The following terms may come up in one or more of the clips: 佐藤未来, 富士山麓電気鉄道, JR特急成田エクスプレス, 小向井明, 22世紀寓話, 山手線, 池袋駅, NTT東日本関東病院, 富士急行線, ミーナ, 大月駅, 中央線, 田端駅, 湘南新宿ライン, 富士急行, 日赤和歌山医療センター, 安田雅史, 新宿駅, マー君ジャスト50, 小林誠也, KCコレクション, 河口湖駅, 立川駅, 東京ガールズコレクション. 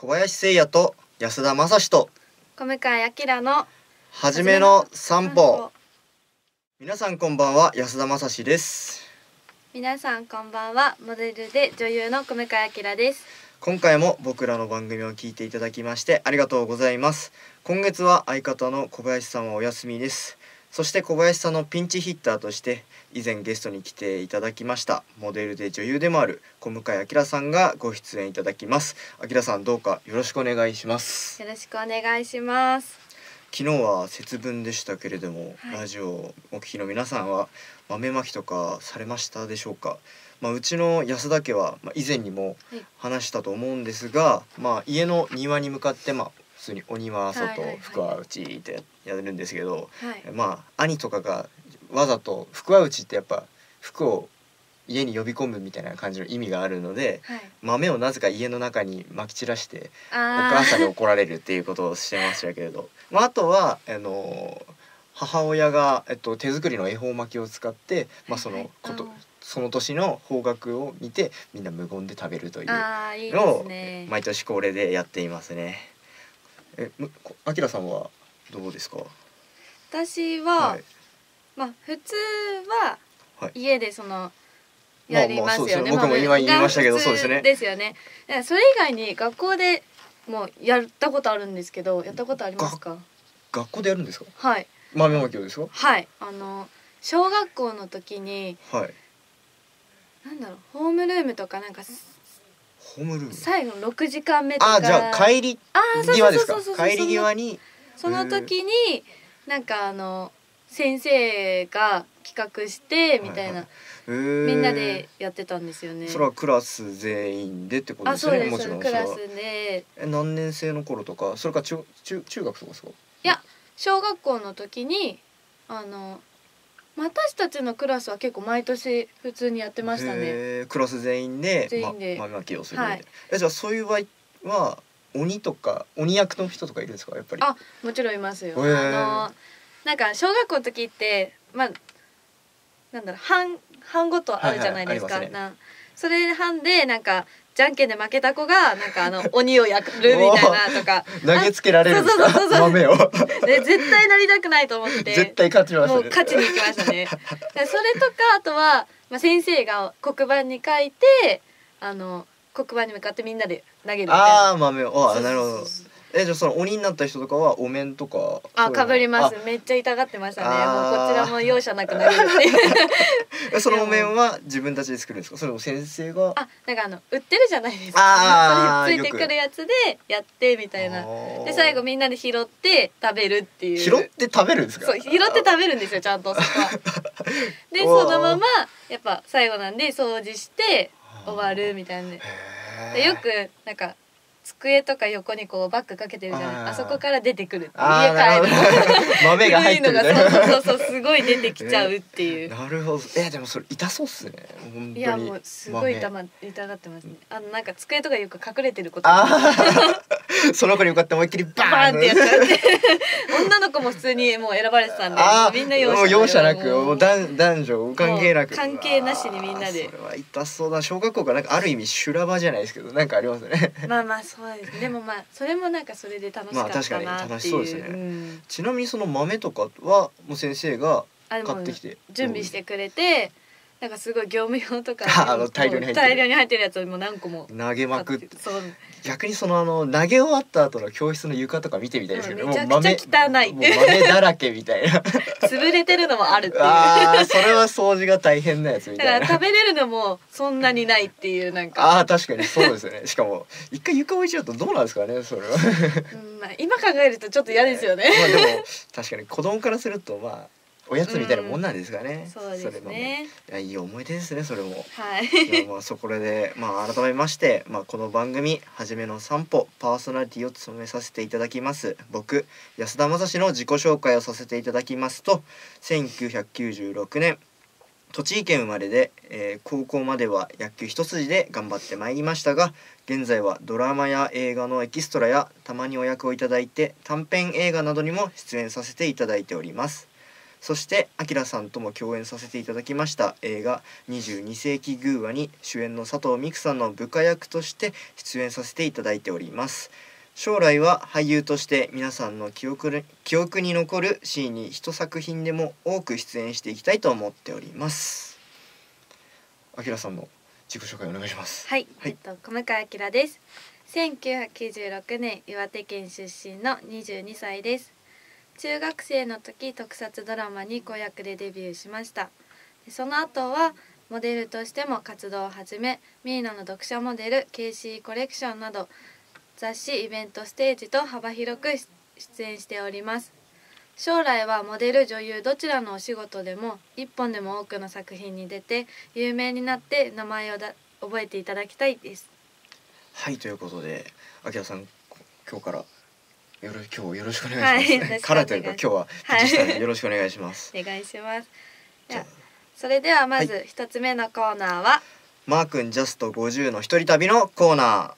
小林誠也と安田雅史と小向明のはじめの散歩。皆さんこんばんは、安田雅史です。皆さんこんばんは、モデルで女優の小向明です。今回も僕らの番組を聞いていただきましてありがとうございます。今月は相方の小林さんはお休みです。そして小林さんのピンチヒッターとして以前ゲストに来ていただきましたモデルで女優でもある小向明さんがご出演いただきます。明さん、どうかよろしくお願いします。よろしくお願いします。昨日は節分でしたけれども、ラジオをお聞きの皆さんは豆まきとかされましたでしょうか。うちの安田家は、以前にも話したと思うんですが、家の庭に向かって普通にお庭外、福は内ってやるんですけど、兄とかがわざと福は内ってやっぱ福を家に呼び込むみたいな感じの意味があるので、豆をなぜか家の中にまき散らしてお母さんに怒られるっていうことをしてましたけれど、あとは母親が手作りの恵方巻きを使ってその年の方角を見てみんな無言で食べるというのを毎年恒例でやっていますね。あきらさんはどうですか？私は、普通は家でやりますよね。僕も今言いましたけど、そうですね。ですよね。それ以外に学校でもやったことあるんですけど、やったことありますか？学校でやるんですか？はい。豆まきですか？はい。小学校の時に、ホームルームとか最後の6時間目とか、じゃあ帰り際ですか？帰り際にその時に先生が企画してみたいな、みんなでやってたんですよね。それはクラス全員でってことですね。もちろんクラスで。何年生の頃とか、それか中学とかですか？いや、小学校の時に私たちのクラスは結構毎年普通にやってましたね。クラス全員で豆まきをする。じゃあそういう場合は鬼とか鬼役の人とかいるんですか？やっぱり。もちろんいますよ。小学校の時って班ごとあるじゃないですか。それ班でじゃんけんで負けた子が鬼をやるみたいなとか投げつけられるんですか？豆を絶対なりたくないと思って絶対勝ちましたね。もう勝ちに行きましたね。それとかあとは先生が黒板に書いて黒板に向かってみんなで投げるみたいな。豆を。なるほど。じゃあその鬼になった人とかはお面とかかぶります。めっちゃ痛がってましたね。もうこちらも容赦なくなるって。そのお面は自分たちで作るんですか？それも先生が。売ってるじゃないですか。ついてくるやつでやってみたいな。で最後みんなで拾って食べるっていう。拾って食べるんですか？そう、拾って食べるんですよ、ちゃんと。でそのままやっぱ最後なんで掃除して終わるみたいな。よく机とか横にバッグかけてるじゃないですか。あそこから出てくる。家帰る豆が入ってるのがそうすごい出てきちゃうっていう。なるほど。でもそれ痛そうっすね。いやもうすごい痛がってますね。机とかよく隠れてること。その子に向かって思いっきりバーンってやっちゃって、女の子も普通にもう選ばれてたんでみんな容赦なく、男女関係なく関係なしにみんなで。それは痛そうだ。小学校がある意味修羅場じゃないですけどありますね。そうですね。でもそれもそれで楽しかったなっていう。楽しそうですね。ちなみにその豆とかはもう先生が買ってきて準備してくれて、すごい業務用とか大量に入ってるやつをもう何個も投げまくって。逆に投げ終わった後の教室の床とか見てみたいですけど、めちゃくちゃ汚い、もう豆だらけみたいな。潰れてるのもあるっていう。それは掃除が大変なやつみたいな。食べれるのもそんなにないっていう確かにそうですね。しかも一回床置いちゃうとどうなんですかね、それは。今考えるとちょっと嫌ですよね。でも確かに子供からするとおやつみたいなもんなんですかね。そうですね。いい思い出ですね、それも。これで改めましてこの番組「はじめの散歩」パーソナリティを務めさせていただきます僕安田雅史の自己紹介をさせていただきますと、1996年栃木県生まれで、高校までは野球一筋で頑張ってまいりましたが、現在はドラマや映画のエキストラやたまにお役をいただいて短編映画などにも出演させていただいております。そしてアキラさんとも共演させていただきました映画22世紀寓話に主演の佐藤未来さんの部下役として出演させていただいております。将来は俳優として皆さんの記憶に残るシーンに一作品でも多く出演していきたいと思っております。アキラさんの自己紹介お願いします。はい、小向井明です。1996年岩手県出身の22歳です。中学生の時、特撮ドラマに子役でデビューしました。その後はモデルとしても活動を始め、ミーナの読者モデル KC コレクションなど雑誌、イベント、ステージと幅広く出演しております。将来はモデル、女優どちらのお仕事でも一本でも多くの作品に出て有名になって名前を覚えていただきたいです。はい、ということでアキラさん、今日からよろしくお願いします、はい、からというか今日は実際によろしくお願いします。お願いします。じゃあそれではまず一つ目のコーナーは、はい、マー君ジャスト50の一人旅のコーナー。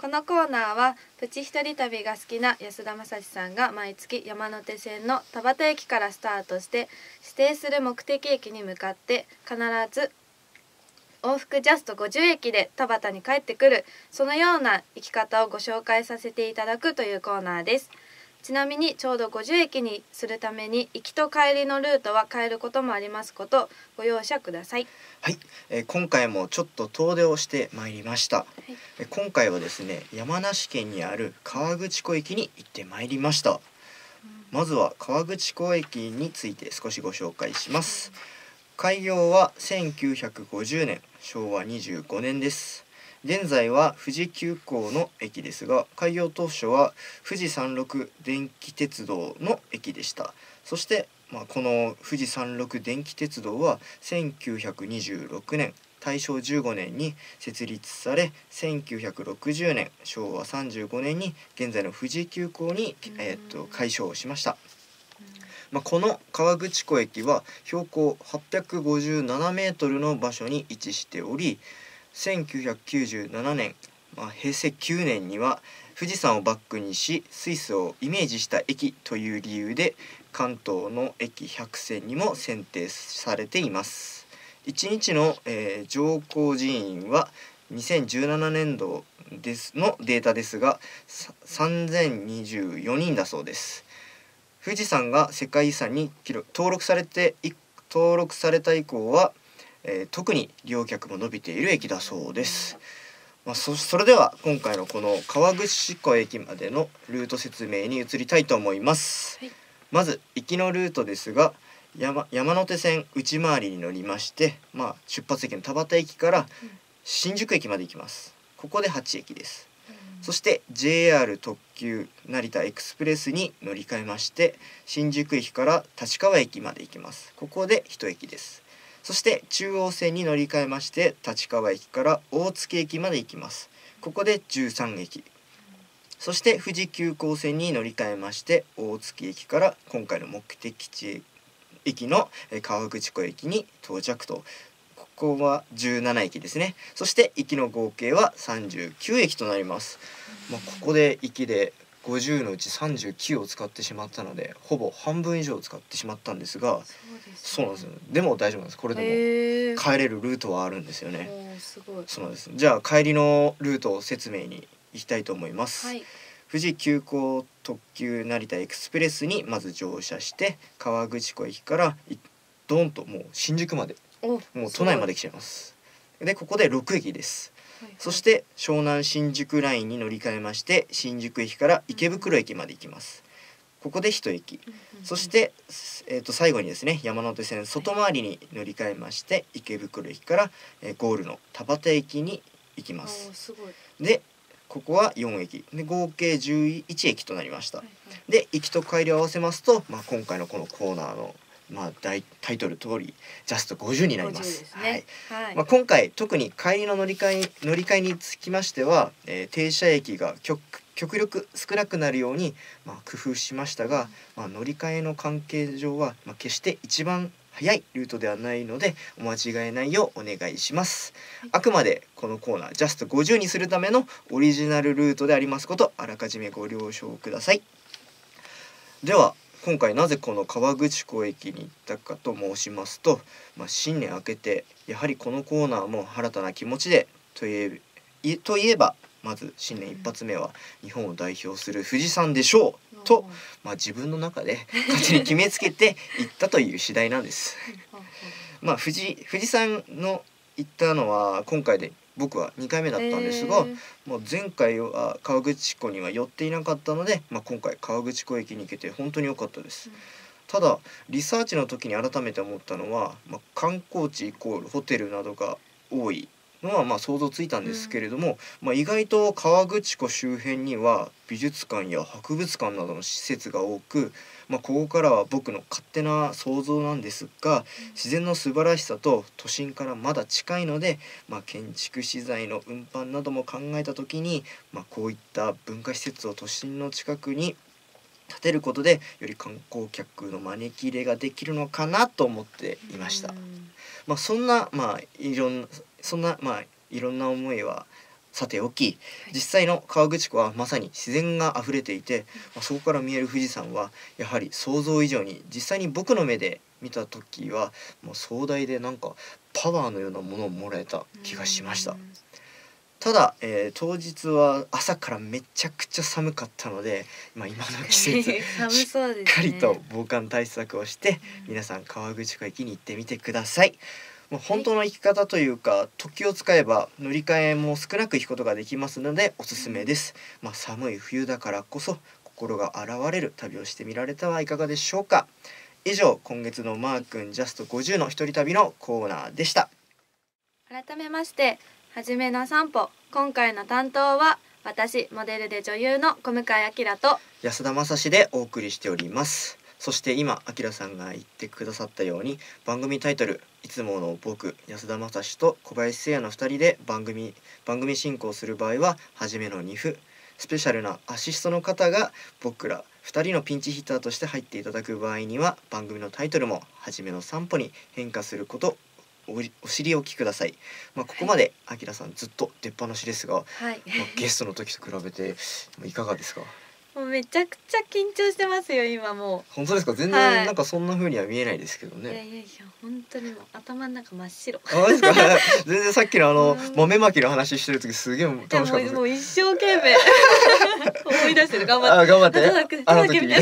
このコーナーはプチ一人旅が好きな安田正史さんが毎月山手線の田端駅からスタートして指定する目的駅に向かって必ず往復ジャスト50駅で田端に帰ってくる、そのような生き方をご紹介させていただくというコーナーです。ちなみにちょうど50駅にするために行きと帰りのルートは変えることもありますことご容赦ください。はい、今回もちょっと遠出をしてまいりました、はい。今回はですね、山梨県にある河口湖駅に行ってまいりました、うん。まずは河口湖駅について少しご紹介します、うん。開業は1950年昭和25年です。現在は富士急行の駅ですが、開業当初は富士山麓電気鉄道の駅でした。そして、この富士山麓電気鉄道は1926年、大正15年に設立され、1960年、昭和35年に現在の富士急行に、改称しました。この河口湖駅は標高857メートルの場所に位置しており、1997年、平成9年には富士山をバックにしスイスをイメージした駅という理由で関東の駅100選にも選定されています。1日の、乗降人員は2017年度のデータですが3024人だそうです。富士山が世界遺産に登録された以降は、特に利用客も伸びている駅だそうです。それでは今回のこの河口湖駅までのルート説明に移りたいと思います。はい、まず行きのルートですが、山手線内回りに乗りまして、出発駅の田端駅から新宿駅まで行きます。ここで8駅です。そして JR 特急成田エクスプレスに乗り換えまして新宿駅から立川駅まで行きます。ここで1駅です。そして中央線に乗り換えまして立川駅から大月駅まで行きます。ここで13駅。そして富士急行線に乗り換えまして大月駅から今回の目的地駅の河口湖駅に到着と、ここは17駅ですね。そして行きの合計は39駅となります。ここで行きで50のうち39を使ってしまったので、ほぼ半分以上使ってしまったんですが、そうなんですよ。でも大丈夫なんです。これでも帰れるルートはあるんですよね。すごい。そうなんです。じゃあ帰りのルート説明に行きたいと思います。はい、富士急行特急成田エクスプレスにまず乗車して、河口湖駅からドンともう新宿まで。もう都内まで来ちゃいます。でここで6駅です、はいはい。そして湘南新宿ラインに乗り換えまして新宿駅から池袋駅まで行きます。ここで1駅。そして、最後にですね、山手線外回りに乗り換えまして、はい、池袋駅から、ゴールの田端駅に行きます。すごい。でここは4駅で合計11駅となりました。はいはい、で行きと帰りを合わせますと、今回のこのコーナーのタイトル通りジャスト50になります。今回特に帰りの乗り換えにつきましては、停車駅が極力少なくなるように、工夫しましたが、乗り換えの関係上は、決して一番早いルートではないのでお間違えないようお願いします。あくまでこのコーナージャスト50にするためのオリジナルルートでありますことあらかじめご了承ください。では今回なぜこの河口湖駅に行ったかと申しますと、新年明けてやはりこのコーナーも新たな気持ちでといえばまず新年一発目は日本を代表する富士山でしょうと、自分の中で勝手に決めつけて行ったという次第なんです富士山の行ったのは今回で僕は2回目だったんですが、もう前回は河口湖には寄っていなかったので、今回河口湖駅に行けて本当に良かったです。ただリサーチの時に改めて思ったのは、観光地イコールホテルなどが多いのは想像ついたんですけれども、意外と河口湖周辺には美術館や博物館などの施設が多く、ここからは僕の勝手な想像なんですが、自然の素晴らしさと都心からまだ近いので、建築資材の運搬なども考えた時に、こういった文化施設を都心の近くに建てることでより観光客の招き入れができるのかなと思っていました。そんないろんな思いはさておき、実際の河口湖はまさに自然があふれていて、そこから見える富士山はやはり想像以上に、実際に僕の目で見た時はもう壮大で、なんかパワーのようなものをもらえた気がしました。ただ、当日は朝からめちゃくちゃ寒かったので、今の季節しっかりと防寒対策をして、皆さん河口湖駅に行ってみてください。本当の行き方というか、時を使えば乗り換えも少なく行くことができますのでおすすめです。寒い冬だからこそ心が洗れる旅をしてみられたはいかがでしょうか。以上、今月のマー君ジャスト50の一人旅のコーナーでした。改めまして、はじめの散歩、今回の担当は私、モデルで女優の小向井明と安田正史でお送りしております。そして今あきらさんが言ってくださったように、番組タイトル「いつもの僕安田正史と小林誠也の2人で番組進行する場合は初めの2分スペシャルなアシストの方が僕ら2人のピンチヒッターとして入っていただく場合には、番組のタイトルも「初めの散歩」に変化することお尻おきください。ここまであきらさんずっと出っ放しですが、ゲストの時と比べていかがですか？もうめちゃくちゃ緊張してますよ今もう。本当ですか？全然なんかそんな風には見えないですけどね。いや本当にもう頭の中真っ白。ですか？全然さっきの豆まきの話してる時すげえ楽しかったです。もう一生懸命思い出してる、頑張って。頑張って。あの時。いや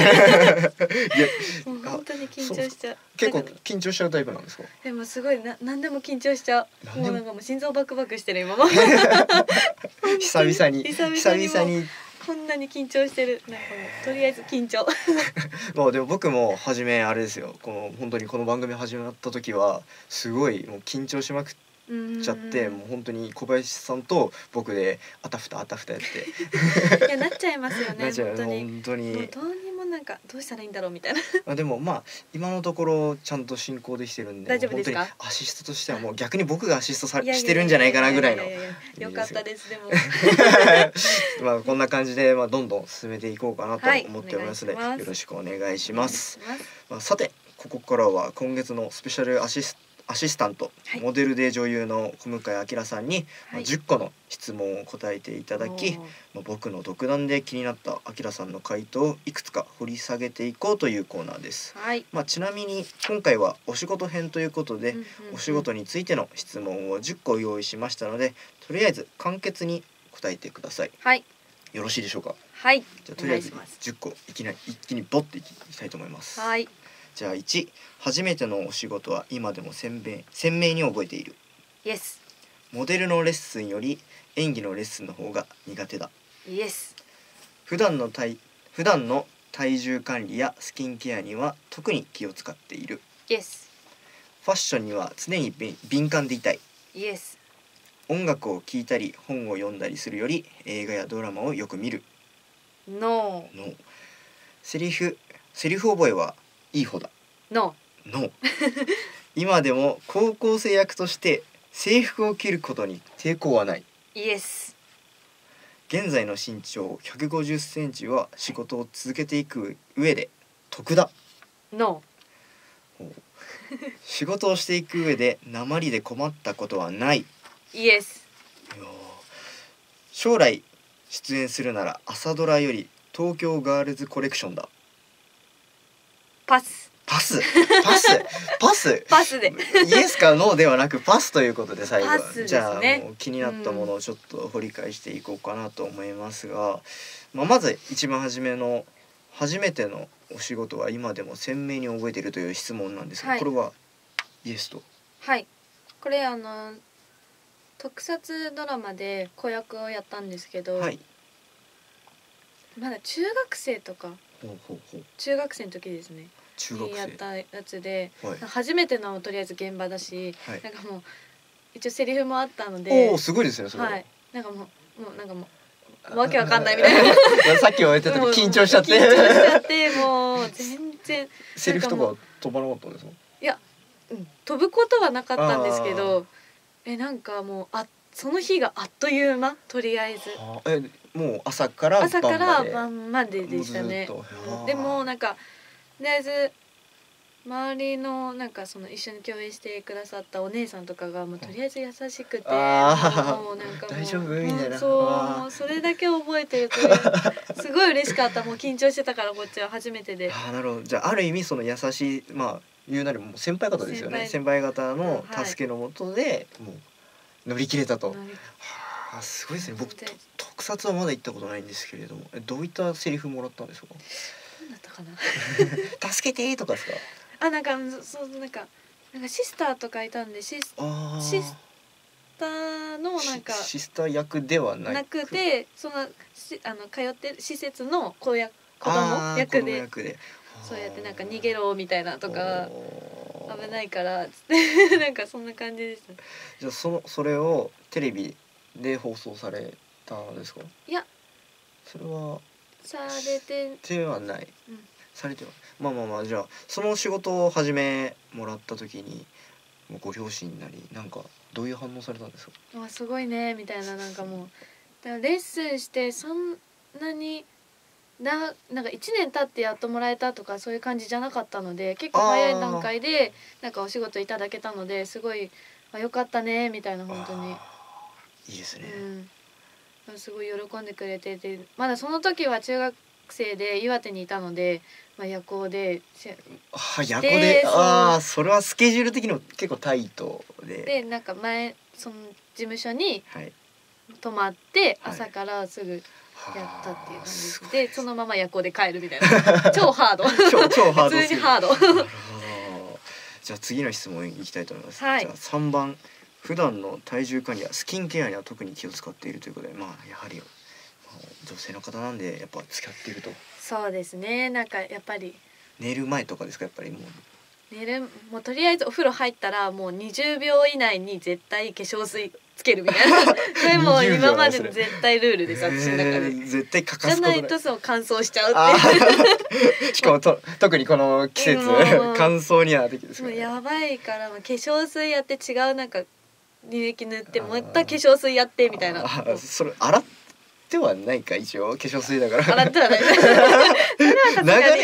本当に緊張しちゃう。結構緊張しちゃうタイプなんですか？でもすごい何でも緊張しちゃう。もうなんかもう心臓バクバクしてる今も。久々に。こんなに緊張してる。なんかとりあえず緊張。でも僕も初めあれですよ。本当にこの番組始まった時はすごいもう緊張しまくっちゃって、もう本当に小林さんと僕であたふたやって。いやなっちゃいますよね。本当に。もうどうにもなんかどうしたらいいんだろうみたいな。でも今のところちゃんと進行できてるんで。大丈夫ですか？本当にアシストとしてはもう逆に僕がアシストしてるんじゃないかなぐらいの。良かったですでも。こんな感じでどんどん進めていこうかなと思っておりますので、よろしくお願いします。さてここからは今月のスペシャルアシスタント、モデルで女優の小向井明さんに10個の質問を答えていただき、僕の独断で気になった明さんの回答をいくつか掘り下げていこうというコーナーです。ちなみに今回はお仕事編ということで、お仕事についての質問を10個用意しましたので、とりあえず簡潔に答えてください。よろしいでしょうか？じゃあとりあえず10個一気にボッていきたいと思います。じゃあ1、初めてのお仕事は今でも鮮明に覚えている。Yes。モデルのレッスンより演技のレッスンの方が苦手だ。Yes。普段の体重管理やスキンケアには特に気を使っている。Yes。ファッションには常に敏感でいたい。Yes。音楽を聴いたり本を読んだりするより映画やドラマをよく見る。No。No。セリフ覚えはいい方だ。No。今でも高校生役として制服を着ることに抵抗はない。Yes。現在の身長150センチは仕事を続けていく上で得だ。No。仕事をしていく上で鉛で困ったことはない。Yes。将来出演するなら朝ドラより東京ガールズコレクションだ。パスでイエスかノーではなくパスということで最後は、ね、じゃあもう気になったものをちょっと掘り返していこうかなと思いますが、まあ、まず一番初めの初めてのお仕事は今でも鮮明に覚えているという質問なんですが、はい、これはイエスと。はい、これ特撮ドラマで子役をやったんですけど、はい、まだ中学生とか中学生の時ですねやったやつで、はい、初めてのとりあえず現場だし、はい、なんかもう一応セリフもあったので、おーすごいですねそれは、はい、なんかもうわけわかんないみたいなさっき言われた時緊張しちゃってもう全然セリフとか飛ばなかったんですか。いや、飛ぶことはなかったんですけど、なんかもうその日があっという間、とりあえずもう朝から晩まででしたね。でもなんかとりあえず周りのなんかその一緒に共演してくださったお姉さんとかがもうとりあえず優しくて、もうなんか大丈夫みたいな、そうそれだけ覚えてるとすごい嬉しかった。もう緊張してたからこっちは初めてで。あ、なるほど。じゃあある意味その優しい、まあ言うなりもう先輩方ですよね。先輩方の助けのもとでもう乗り切れたと。はあ、すごいですね。僕特撮はまだ行ったことないんですけれども、どういったセリフもらったんですか。だったかな助けてとかですか。あ、なんかシスターとかいたんで、シスターのなんかシスター役ではなくて、その通ってる施設の子供役で、そうやってなんか逃げろみたいなとか危ないからつってなんかそんな感じでした。じゃあそれをテレビで放送されたんですか。いや、それは。されてはない、うん、されてはない。まあまあまあ、じゃあその仕事を始めもらった時にご両親なりなんかどういう反応されたんですか。あ、すごいねみたいな、なんかもうだからレッスンしてそんなになんか1年経ってやっともらえたとかそういう感じじゃなかったので、結構早い段階でなんかお仕事いただけたので、すごいよかったねみたいな、本当にいいですね、うんすごい喜んでくれてて、まだその時は中学生で岩手にいたので、まあ、夜行で夜行で、あ、それはスケジュール的にも結構タイトで、なんか前その事務所に泊まって、はい、朝からすぐやったっていう感じで、はい、そのまま夜行で帰るみたいな超ハード普通にハードじゃあ次の質問いきたいと思います、はい、じゃあ3番、普段の体重管理やスキンケアには特に気を使っているということで、まあやはり女性の方なんでやっぱ付き合っていると。そうですね。なんかやっぱり寝る前とかですか。やっぱりもうもうとりあえずお風呂入ったらもう20秒以内に絶対化粧水つけるみたいなそれも今まで絶対ルールです私の中で。絶対欠かすことない。じゃないとそう乾燥しちゃうってしかも特にこの季節乾燥にはできるですから、ね、もうやばいから、化粧水やって違うなんか乳液塗ってまた化粧水やってみたいな。それ洗ってはないか、一応化粧水だから洗ってはない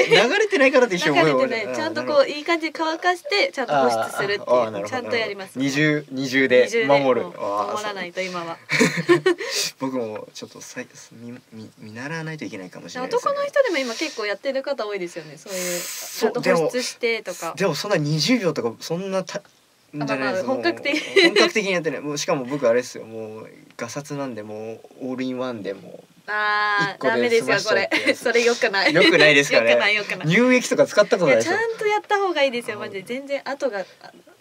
流れてないからって一応思う。ちゃんとこういい感じで乾かしてちゃんと保湿するっていうちゃんとやります。二重で守る、守らないと今は僕もちょっと見習わないといけないかもしれない。男の人でも今結構やってる方多いですよね、そういうちゃんと保湿してとか。でもそんな20秒とかそんな本格的にやってない。もうしかも僕あれですよ、もうガサツなんで、もうオールインワンでもう1個で済ましちゃって。ダメですよこれそれ良くない。良くないですかね。乳液とか使ったことないですよ。ちゃんとやった方がいいですよマジで。全然後が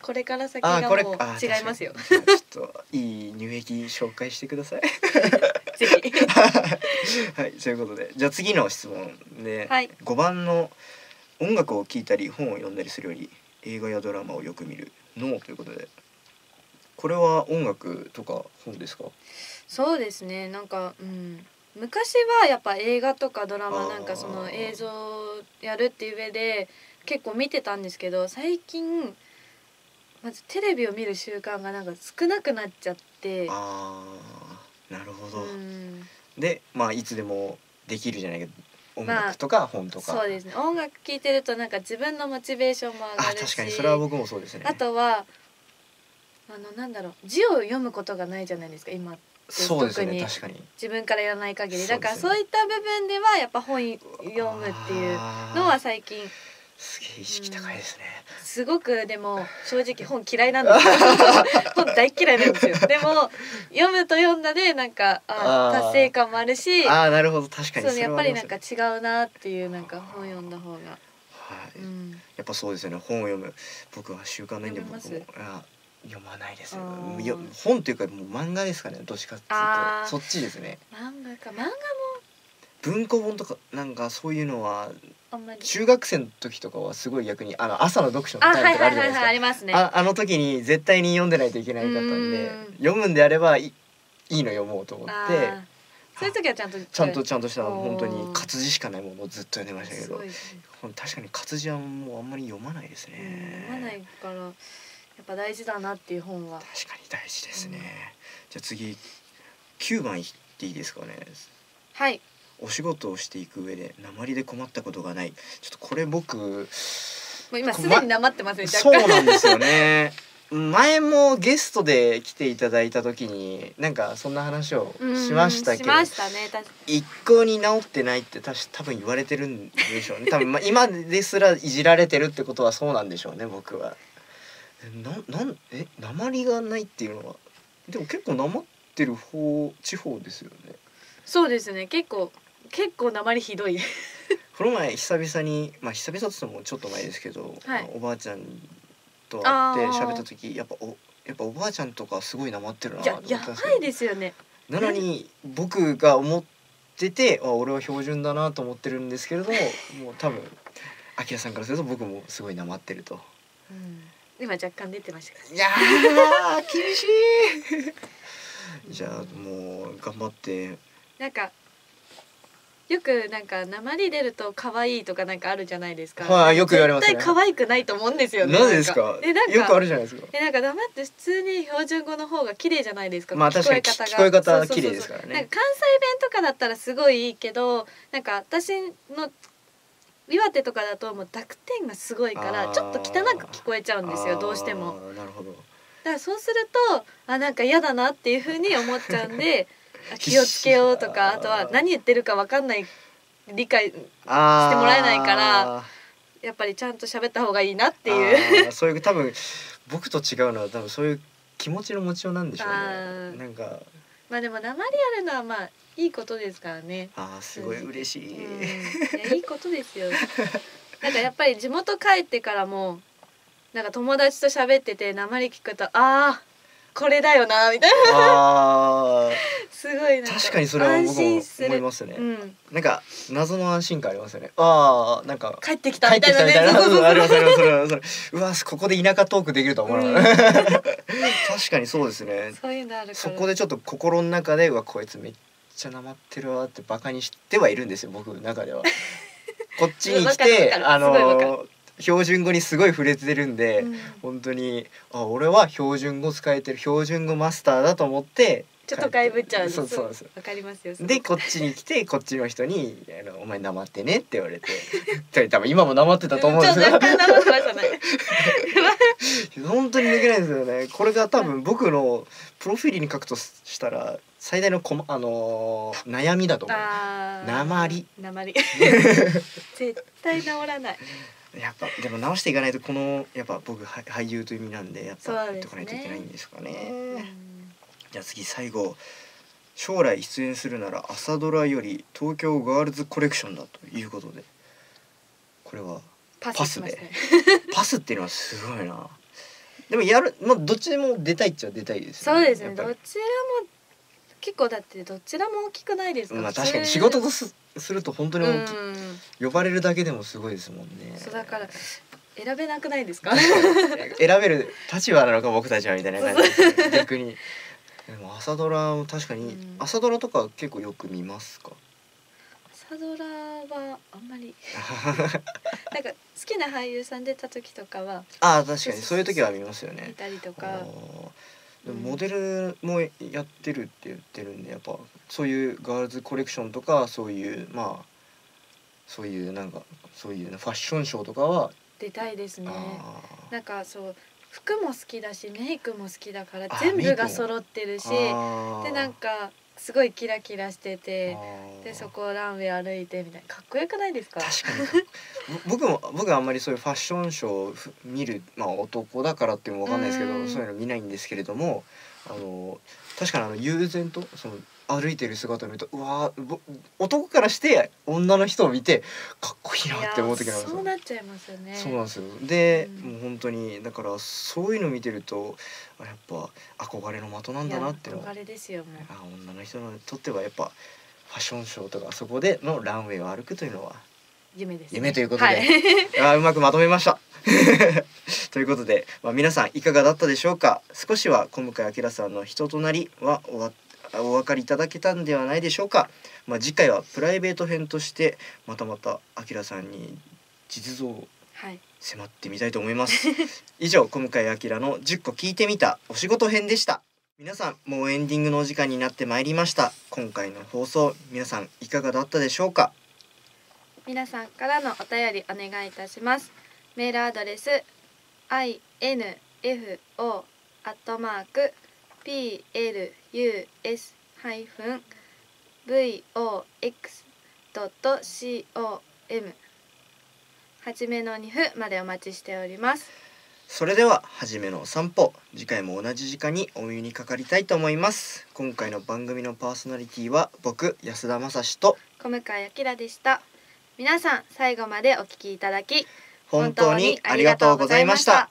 これから先がもう違いますよ。ちょっといい乳液紹介してください。ぜひ。はい、ということでじゃあ次の質問で、はい、5番の音楽を聴いたり本を読んだりするより映画やドラマをよく見る。のということで、これは音楽とか本ですか。そうですね。なんか、昔はやっぱ映画とかドラマなんかその映像やるっていう上で結構見てたんですけど、最近まずテレビを見る習慣がなんか少なくなっちゃって。ああ、なるほど。で、まあいつでもできるじゃないけど。音楽とか本とか、まあ、そうですね。音楽聴いてるとなんか自分のモチベーションも上がるし、確かにそれは僕もそうですね。あとはなんだろう、字を読むことがないじゃないですか今って。そうですね、確かに自分からやらない限りだから、そういった部分ではやっぱ本読むっていうのは最近すげえ意識高いですね。すごくでも正直本嫌いなんですよ本大嫌いなんですよ。でも読むと読んだでなんか達成感もあるし、ああなるほど、確かにそれは、ね、やっぱりなんか違うなっていう、なんか本読んだ方が、はい、うん、やっぱそうですよね。本を読む、僕は習慣ないんで僕も読まないですよ。本っていうかもう漫画ですかね、どっちかっていうとそっちですね。漫画か、漫画も文庫本とかなんかそういうのは中学生の時とかはすごい、逆に朝の読書のタイムとかあるじゃないですか。あの時に絶対に読んでないといけないかったんで、読むんであればいいの読もうと思って、そういう時はちゃんとした本当に活字しかないものをずっと読んでましたけど、確かに活字はもうあんまり読まないですね。読まないからやっぱ大事だなっていう本は。確かに大事ですね。じゃあ次9番いっていいですかね。はい、お仕事をしていく上で鉛で困ったことがない。ちょっとこれ僕もう今すでに鉛ってますね。そうなんですよね前もゲストで来ていただいた時になんかそんな話をしましたけど、一向に治ってないって多分言われてるんでしょうね。多分今ですらいじられてるってことはそうなんでしょうね。僕は鉛がないっていうのは、でも結構鉛ってる方地方ですよね。そうですね、結構鉛ひどいこの前久々に、久々って言ってもちょっと前ですけど、はい、おばあちゃんと会って喋った時、やっぱおばあちゃんとかすごい鉛ってるなと思ったんですけど、やばいですよね。なのに僕が思ってて、俺は標準だなと思ってるんですけれども多分あきらさんからすると僕もすごい鉛ってると、うん、今若干出てましたから。いやー厳しいじゃあもう頑張って。なんかよくなんか鉛出ると可愛いとかなんかあるじゃないですか。はい、よく言われますね。絶対可愛くないと思うんですよね。なぜですか？よくあるじゃないですか。なんか鉛って普通に標準語の方が綺麗じゃないですか。まあ確かに聞こえ方が綺麗ですからね。なんか関西弁とかだったらすごいいいけど、なんか私の岩手とかだともう濁点がすごいからちょっと汚く聞こえちゃうんですよ、どうしても。なるほど。だからそうするとなんか嫌だなっていうふうに思っちゃうんで。気をつけようとか、あとは何言ってるか分かんない、理解してもらえないからやっぱりちゃんと喋った方がいいなっていうそういう多分僕と違うのは多分そういう気持ちの持ちようなんでしょうね。なんかまあでも鉛あるのはいいことですからね。すごい嬉しい、いいことですよなんかやっぱり地元帰ってからもなんか友達と喋ってて鉛聞くとこれだよなみたいなすごいなんか確かにそれは僕も思いますね。なんか謎の安心感ありますよね。なんか帰ってきたみたいなね。ありますあります。うわここで田舎トークできると思わない。確かにそうですね。そういうのあるから。そこでちょっと心の中でこいつめっちゃなまってるわってバカにしてはいるんですよ、僕の中では。こっちに来て標準語にすごい触れてるんで、本当に俺は標準語使えてる、標準語マスターだと思ってちょっとかいぶっちゃうんです。そうです。わかりますよ。でこっちに来てこっちの人にお前なまってねって言われて、多分今もなまってたと思うんですよ。本当に抜けないんですよね。これが多分僕のプロフィールに書くとしたら最大の悩みだと思う。鉛。絶対治らない。やっぱでも直していかないと、このやっぱ僕俳優という意味なんでやっぱやってこないといけないんですかね。じゃあ次最後、将来出演するなら朝ドラより東京ガールズコレクションだということで、これはパスでパスっていうのはすごいな。でもどっちでも出たいっちゃ出たいですよね。そうですね。どちらも結構だってどちらも大きくないですか。確かに仕事とすると本当に大きい。呼ばれるだけでもすごいですもんね。そうだから選べなくないですか。選べる立場なのか僕たちはみたいな感じです逆に。でも朝ドラも確かに、朝ドラとか結構よく見ますか。朝ドラはあんまりなんか好きな俳優さん出た時とかは確かにそういう時は見ますよね。見たりとか。モデルもやってるって言ってるんで、やっぱそういうガールズコレクションとかそういうファッションショーとかは出たいですね。なんか服も好きだしメイクも好きだから全部が揃ってるしで、なんかすごいキラキラしてて、でそこランウェイ歩いてみたいな、かっこよくないですか？確かに僕あんまりそういうファッションショーを見る、まあ、男だからっていうのも分かんないですけど、そういうの見ないんですけれども、確かに悠然とその歩いてる姿を見ると、うわー、男からして女の人を見てかっこいいなって思う時があるんですよ。そうなっちゃいますよね。そうなんですよ。で、もう本当にだからそういうの見てると、やっぱ憧れの的なんだなっての。憧れですよもう。女の人にとってはやっぱファッションショーとかそこでのランウェイを歩くというのは夢ですね。夢ということで、はい、うまくまとめました。ということで、まあ、皆さんいかがだったでしょうか。少しは小向井明さんの人となりはお分かりいただけたんではないでしょうか。まあ、次回はプライベート編としてまた明さんに実像を迫ってみたいと思います、はい、以上小向井明の10個聞いてみたお仕事編でした。皆さんもうエンディングのお時間になってまいりました。今回の放送皆さんいかがだったでしょうか。皆さんからのお便りお願いいたします。メールアドレス info@plus-vox.com 初めの2分までお待ちしております。それでは初めの散歩、次回も同じ時間にお目にかかりたいと思います。今回の番組のパーソナリティは僕安田雅史と小向井明でした。皆さん最後までお聞きいただき本当にありがとうございました。